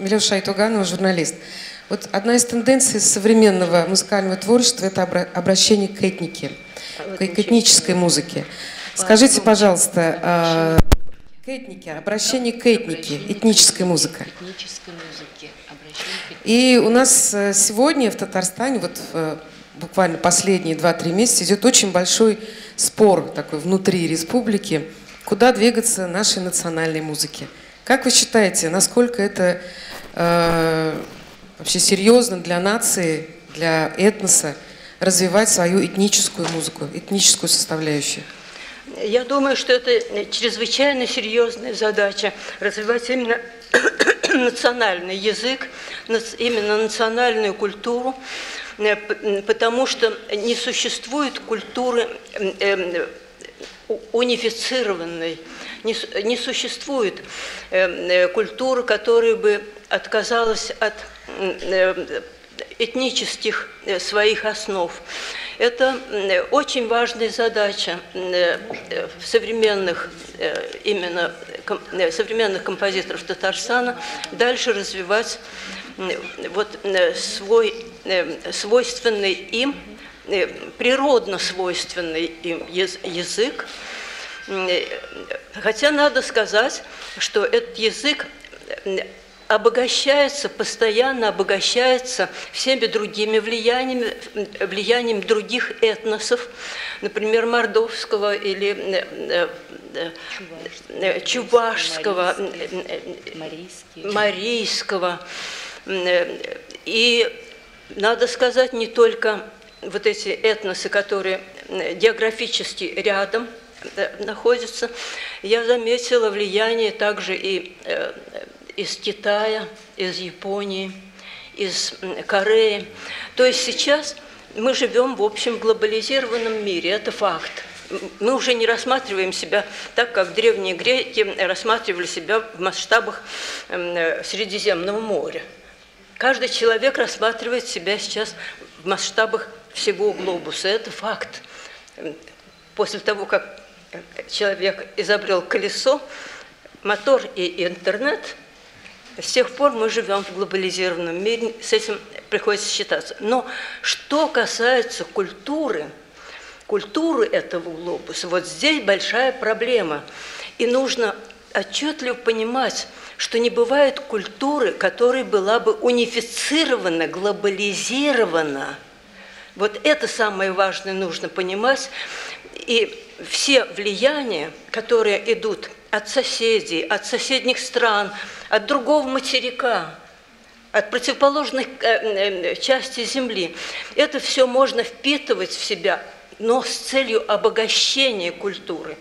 Милюша Айтуганова, журналист. Вот одна из тенденций современного музыкального творчества – это обращение к этнике, к этнической музыке. Скажите, пожалуйста, к этнике, обращение к этнике, этнической музыке. И у нас сегодня в Татарстане, вот буквально последние 2-3 месяца, идет очень большой спор такой внутри республики, куда двигаться нашей национальной музыке. Как вы считаете, насколько это вообще серьезно для нации, для этноса развивать свою этническую музыку, этническую составляющую? Я думаю, что это чрезвычайно серьезная задача – развивать именно национальный язык, именно национальную культуру, потому что не существует культуры унифицированной. Не существует культуры, которая бы отказалась от этнических своих основ. Это очень важная задача современных композиторов Татарстана дальше развивать вот свойственный им, природно свойственный им язык. Хотя надо сказать, что этот язык обогащается, постоянно обогащается всеми другими влияниями, влиянием других этносов, например, мордовского или чувашского, марийского. И надо сказать, не только вот эти этносы, которые географически рядом находятся, я заметила влияние также и из Китая, из Японии, из Кореи. То есть сейчас мы живем в общем глобализированном мире, это факт. Мы уже не рассматриваем себя так, как древние греки рассматривали себя в масштабах Средиземного моря. Каждый человек рассматривает себя сейчас в масштабах всего глобуса, это факт. После того, как человек изобрел колесо, мотор и интернет, с тех пор мы живем в глобализированном мире, с этим приходится считаться. Но что касается культуры, культуры этого глобуса, вот здесь большая проблема. И нужно отчетливо понимать, что не бывает культуры, которая была бы унифицирована, глобализирована. Вот это самое важное нужно понимать. И все влияния, которые идут от соседей, от соседних стран, от другого материка, от противоположной части земли, это все можно впитывать в себя, но с целью обогащения культуры.